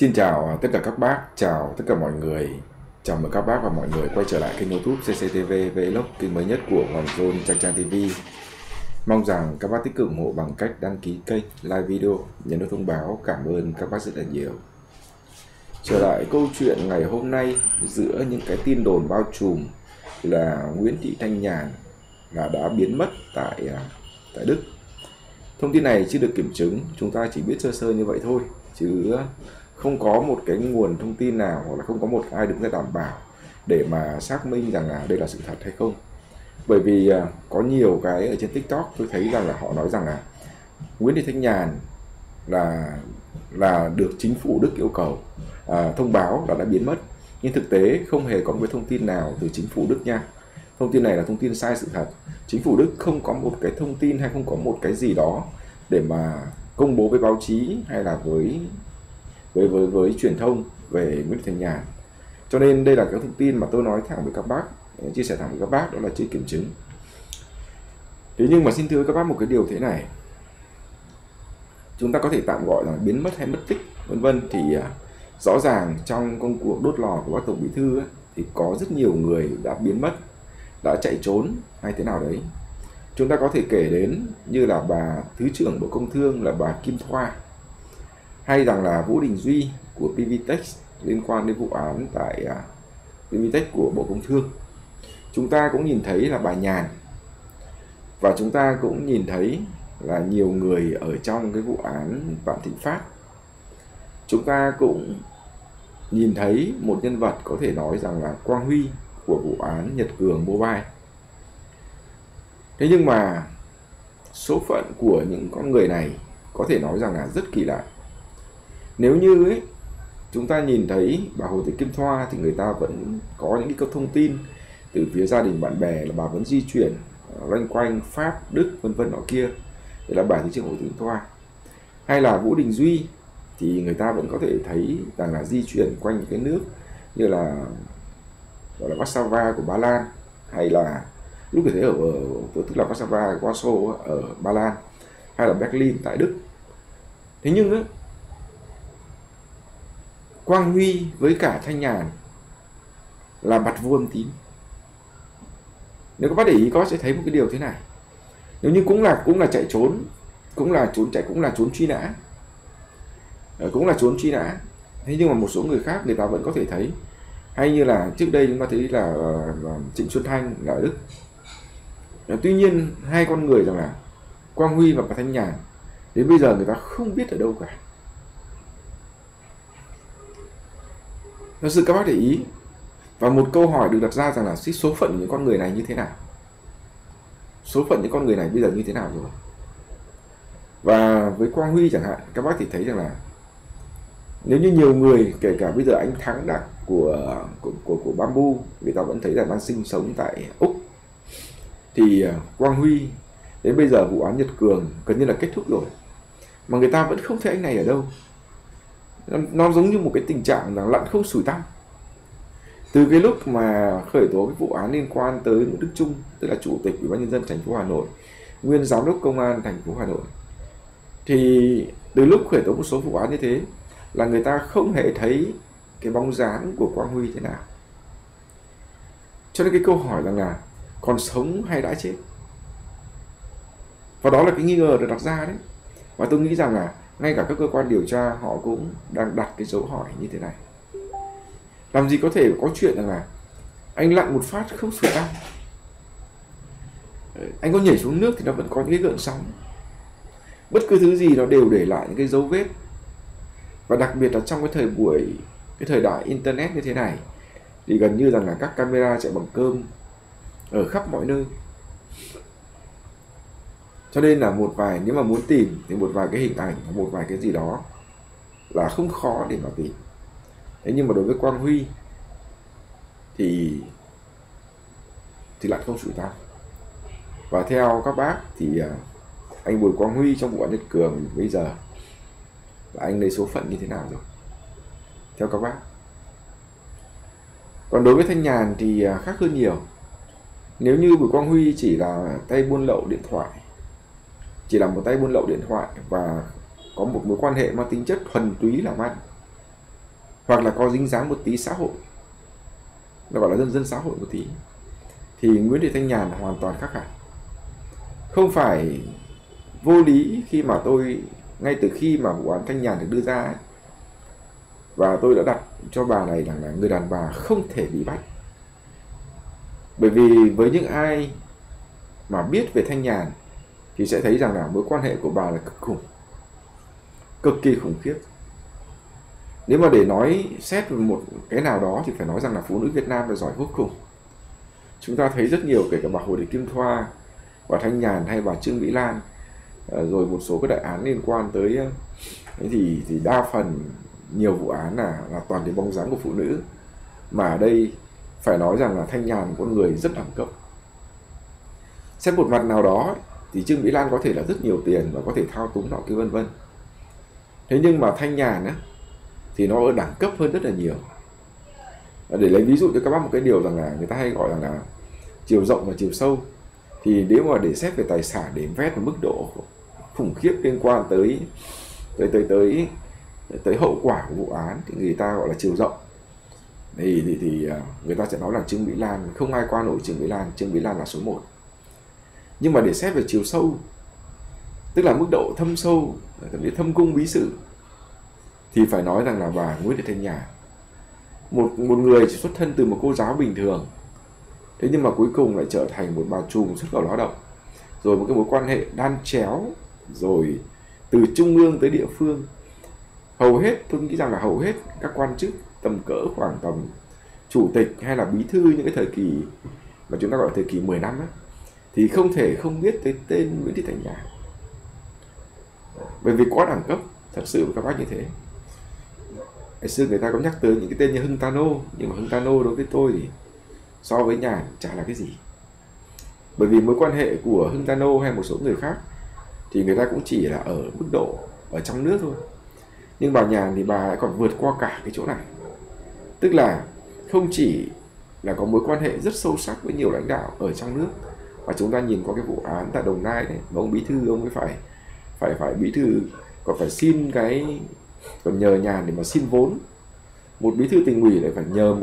Xin chào tất cả các bác, chào tất cả mọi người. Chào mừng các bác và mọi người quay trở lại kênh YouTube CCTV Vlog, kênh mới nhất của Hoàng John Trang Trang TV. Mong rằng các bác tích cực ủng hộ bằng cách đăng ký kênh, like video, nhấn nút thông báo. Cảm ơn các bác rất là nhiều. Trở lại câu chuyện ngày hôm nay, giữa những cái tin đồn bao trùm là Nguyễn Thị Thanh Nhàn là đã biến mất tại Đức. Thông tin này chưa được kiểm chứng, chúng ta chỉ biết sơ sơ như vậy thôi, chứ không có một cái nguồn thông tin nào hoặc là không có một ai đứng ra đảm bảo để mà xác minh rằng là đây là sự thật hay không. Bởi vì có nhiều cái ở trên TikTok tôi thấy rằng là họ nói rằng là Nguyễn Thị Thanh Nhàn là được chính phủ Đức yêu cầu thông báo là đã biến mất, nhưng thực tế không hề có một cái thông tin nào từ chính phủ Đức nha. Thông tin này là thông tin sai sự thật. Chính phủ Đức không có một cái thông tin hay không có một cái gì đó để mà công bố với báo chí hay là với truyền thông về Nguyễn Thị Thanh Nhàn. Cho nên đây là cái thông tin mà tôi nói thẳng với các bác, chia sẻ thẳng với các bác, đó là chưa kiểm chứng. Thế nhưng mà xin thưa các bác một cái điều thế này, chúng ta có thể tạm gọi là biến mất hay mất tích vân vân, thì rõ ràng trong công cuộc đốt lò của bác Tổng Bí Thư ấy, thì có rất nhiều người đã biến mất, đã chạy trốn hay thế nào đấy. Chúng ta có thể kể đến như là bà Thứ trưởng Bộ Công Thương là bà Kim Thoa, hay rằng là Vũ Đình Duy của PVTex liên quan đến vụ án tại PVTex của Bộ Công Thương. Chúng ta cũng nhìn thấy là bà Nhàn, và chúng ta cũng nhìn thấy là nhiều người ở trong cái vụ án Vạn Thịnh Phát. Chúng ta cũng nhìn thấy một nhân vật có thể nói rằng là Quang Huy của vụ án Nhật Cường Mobile. Thế nhưng mà số phận của những con người này có thể nói rằng là rất kỳ lạ. Nếu như ấy, chúng ta nhìn thấy bà Hồ Thị Kim Thoa thì người ta vẫn có những cái thông tin từ phía gia đình bạn bè là bà vẫn di chuyển loanh quanh Pháp, Đức vân vân nọ kia, để là bà Thứ trưởng Hồ Thị Kim Thoa. Hay là Vũ Đình Duy thì người ta vẫn có thể thấy rằng là di chuyển quanh những cái nước như là gọi là Warsaw của Ba Lan, hay là lúc thì thấy tức là Warsaw ở Ba Lan, hay là Berlin tại Đức. Thế nhưng ấy, Quang Huy với cả Thanh Nhàn là mặt vuông tím. Nếu các bác để ý, có sẽ thấy một cái điều thế này. Nếu như cũng là chạy trốn, cũng là trốn truy nã. Thế nhưng mà một số người khác người ta vẫn có thể thấy, hay như là trước đây chúng ta thấy là Trịnh Xuân Thanh là ở Đức. Tuy nhiên hai con người rằng là Quang Huy và Thanh Nhàn đến bây giờ người ta không biết ở đâu cả. Thật sự các bác để ý, và một câu hỏi được đặt ra rằng là số phận những con người này như thế nào, số phận những con người này bây giờ như thế nào rồi. Và với Quang Huy chẳng hạn, các bác thì thấy rằng là nếu như nhiều người, kể cả bây giờ anh Thắng Đặng của Bamboo, người ta vẫn thấy là đang sinh sống tại Úc, thì Quang Huy đến bây giờ vụ án Nhật Cường gần như là kết thúc rồi mà người ta vẫn không thấy anh này ở đâu. Nó giống như một cái tình trạng là lặn không sủi tăm. Từ cái lúc mà khởi tố cái vụ án liên quan tới Nguyễn Đức Chung, tức là Chủ tịch Ủy ban Nhân dân thành phố Hà Nội, nguyên Giám đốc Công an thành phố Hà Nội, thì từ lúc khởi tố một số vụ án như thế là người ta không hề thấy cái bóng dáng của Quang Huy thế nào. Cho nên cái câu hỏi rằng là còn sống hay đã chết, và đó là cái nghi ngờ được đặt ra đấy. Và tôi nghĩ rằng là ngay cả các cơ quan điều tra họ cũng đang đặt cái dấu hỏi như thế này. Làm gì có thể có chuyện rằng là anh lặn một phát không sủi tăm, anh có nhảy xuống nước thì nó vẫn có những cái gợn sóng. Bất cứ thứ gì nó đều để lại những cái dấu vết. Và đặc biệt là trong cái thời đại internet như thế này, thì gần như rằng là các camera chạy bằng cơm ở khắp mọi nơi. Cho nên là một vài, nếu mà muốn tìm thì một vài cái hình ảnh, một vài cái gì đó là không khó để mà tìm. Thế nhưng mà đối với Quang Huy thì lại không sủi tăm. Và theo các bác thì anh Bùi Quang Huy trong vụ án Nhật Cường bây giờ là anh lấy số phận như thế nào rồi, theo các bác. Còn đối với Thanh Nhàn thì khác hơn nhiều. Nếu như Bùi Quang Huy chỉ là tay buôn lậu điện thoại, chỉ là một tay buôn lậu điện thoại và có một mối quan hệ mang tính chất thuần túy làm ăn, hoặc là có dính dáng một tí xã hội, nó gọi là dân dân xã hội một tí, thì Nguyễn Thị Thanh Nhàn hoàn toàn khác hẳn. Không phải vô lý khi mà tôi, ngay từ khi mà vụ án Thanh Nhàn được đưa ra ấy, và tôi đã đặt cho bà này rằng là người đàn bà không thể bị bắt. Bởi vì với những ai mà biết về Thanh Nhàn thì sẽ thấy rằng là mối quan hệ của bà là cực khủng, cực kỳ khủng khiếp. Nếu mà để nói xét về một cái nào đó thì phải nói rằng là phụ nữ Việt Nam là giỏi vô cùng. Chúng ta thấy rất nhiều, kể cả bà Hồ Thị Kim Thoa, bà Thanh Nhàn hay bà Trương Mỹ Lan, rồi một số các đại án liên quan tới thì đa phần nhiều vụ án là toàn đến bóng dáng của phụ nữ. Mà ở đây phải nói rằng là Thanh Nhàn con người rất đẳng cấp. Xét một mặt nào đó thì Trương Mỹ Lan có thể là rất nhiều tiền và có thể thao túng nọ kia vân vân. Thế nhưng mà Thanh Nhàn á, thì nó ở đẳng cấp hơn rất là nhiều. Để lấy ví dụ cho các bác một cái điều rằng là người ta hay gọi rằng là chiều rộng và chiều sâu. Thì nếu mà để xét về tài sản để vét một mức độ khủng khiếp liên quan tới hậu quả của vụ án thì người ta gọi là chiều rộng. Thì người ta sẽ nói là Trương Mỹ Lan, không ai qua nổi Trương Mỹ Lan, Trương Mỹ Lan là số 1. Nhưng mà để xét về chiều sâu, tức là mức độ thâm sâu, thậm chí thâm cung bí sự, thì phải nói rằng là bà Nguyễn Thị Thanh Nhàn, một người chỉ xuất thân từ một cô giáo bình thường, thế nhưng mà cuối cùng lại trở thành một bà trùm xuất khẩu lao động, rồi một cái mối quan hệ đan chéo, rồi từ trung ương tới địa phương. Hầu hết, tôi nghĩ rằng là hầu hết các quan chức tầm cỡ khoảng tầm chủ tịch hay là bí thư những cái thời kỳ mà chúng ta gọi là thời kỳ 10 năm ấy, thì không thể không biết tới tên Nguyễn Thị Thanh Nhàn. Bởi vì quá đẳng cấp, thật sự các bác như thế. Ngày xưa người ta có nhắc tới những cái tên như Hưng Tano, nhưng mà Hưng Tano đối với tôi thì so với Nhàn chả là cái gì. Bởi vì mối quan hệ của Hưng Tano hay một số người khác thì người ta cũng chỉ là ở mức độ ở trong nước thôi. Nhưng bà Nhàn thì bà lại còn vượt qua cả cái chỗ này. Tức là không chỉ là có mối quan hệ rất sâu sắc với nhiều lãnh đạo ở trong nước, và chúng ta nhìn qua cái vụ án tại Đồng Nai đấy, mà ông bí thư ông ấy phải bí thư còn phải xin cái, còn nhờ Nhàn để mà xin vốn. Một bí thư tỉnh ủy lại phải nhờ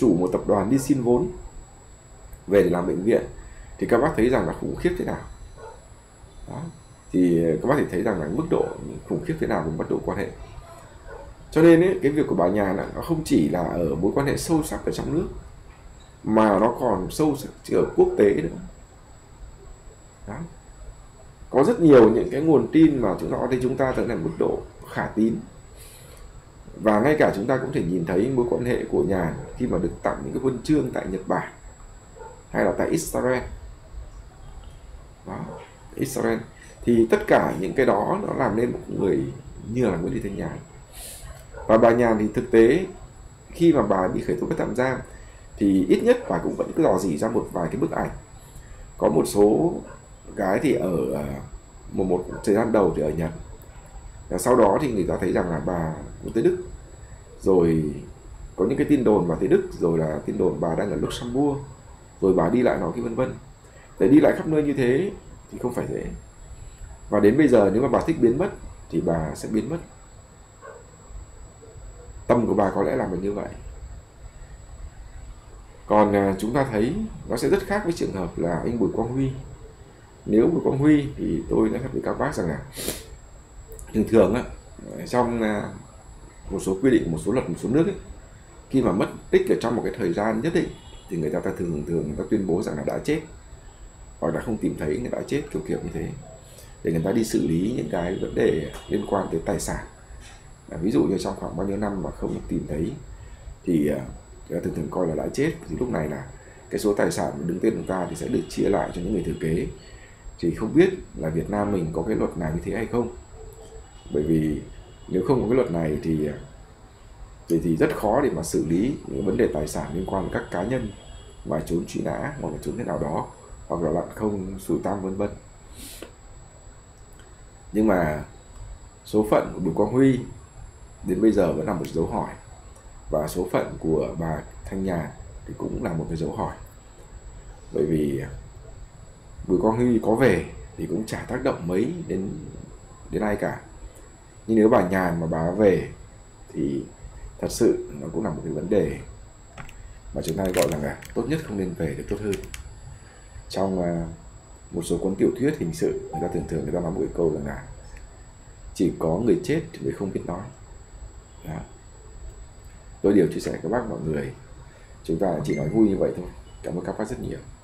một tập đoàn đi xin vốn về để làm bệnh viện. Thì các bác thấy rằng là khủng khiếp thế nào. Đó. Thì các bác thì thấy rằng là mức độ khủng khiếp thế nào về mức độ quan hệ. Cho nên ấy, cái việc của bà Nhàn nó không chỉ là ở mối quan hệ sâu sắc ở trong nước, mà nó còn sâu sắc ở quốc tế nữa. Đó. Có rất nhiều những cái nguồn tin mà chúng nó thấy chúng ta tới là mức độ khả tín. Và ngay cả chúng ta cũng thể nhìn thấy mối quan hệ của Nhàn khi mà được tặng những cái huân chương tại Nhật Bản hay là tại Israel. Đó, Israel. Thì tất cả những cái đó nó làm nên một người như là Nguyễn Thị Thanh Nhàn. Và bà Nhàn thì thực tế khi mà bà bị khởi tố bắt tạm giam thì ít nhất bà cũng vẫn cứ dò dỉ ra một vài cái bức ảnh. Có một số cái thì ở một thời gian đầu thì ở Nhật, và sau đó thì người ta thấy rằng là bà cũng tới Đức, rồi có những cái tin đồn bà tới Đức, rồi là tin đồn bà đang ở Luxembourg, rồi bà đi lại nó cái vân vân. Để đi lại khắp nơi như thế thì không phải dễ. Và đến bây giờ nếu mà bà thích biến mất thì bà sẽ biến mất. Tâm của bà có lẽ là mình như vậy. Còn chúng ta thấy nó sẽ rất khác với trường hợp là anh Bùi Quang Huy. Nếu Bùi Quang Huy thì tôi đã nói với các bác rằng là thường thường á, trong một số quy định, một số luật, một số nước ấy, khi mà mất tích ở trong một cái thời gian nhất định thì người ta thường tuyên bố rằng là đã chết, hoặc là không tìm thấy người đã chết, kiểu như thế, để người ta đi xử lý những cái vấn đề liên quan tới tài sản. Ví dụ như trong khoảng bao nhiêu năm mà không tìm thấy thì người ta thường coi là đã chết. Thì lúc này là cái số tài sản đứng tên chúng ta thì sẽ được chia lại cho những người thừa kế. Thì không biết là Việt Nam mình có cái luật nào như thế hay không. Bởi vì nếu không có cái luật này thì rất khó để mà xử lý những vấn đề tài sản liên quan đến các cá nhân mà trốn truy nã, hoặc là trốn thế nào đó, hoặc là lặn không sủi tam vân vân. Nhưng mà số phận của Bùi Quang Huy đến bây giờ vẫn là một dấu hỏi, và số phận của bà Thanh Nhàn thì cũng là một cái dấu hỏi. Bởi vì Bùi Quang Huy có về thì cũng chả tác động mấy đến ai cả. Nhưng nếu bà Nhàn mà bà về thì thật sự nó cũng là một cái vấn đề mà chúng ta gọi rằng là tốt nhất không nên về được tốt hơn. Trong một số cuốn tiểu thuyết hình sự, người ta thường nói một câu rằng là chỉ có người chết thì người không biết nói. Đó. Tôi điều chia sẻ với các bác mọi người, chúng ta chỉ nói vui như vậy thôi. Cảm ơn các bác rất nhiều.